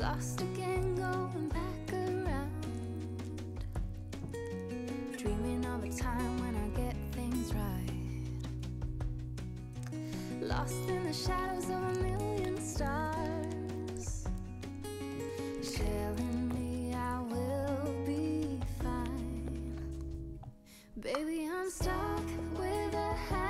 Lost again, going back around, dreaming of a time when I get things right. Lost in the shadows of a million stars, telling me I will be fine. Baby, I'm stuck with a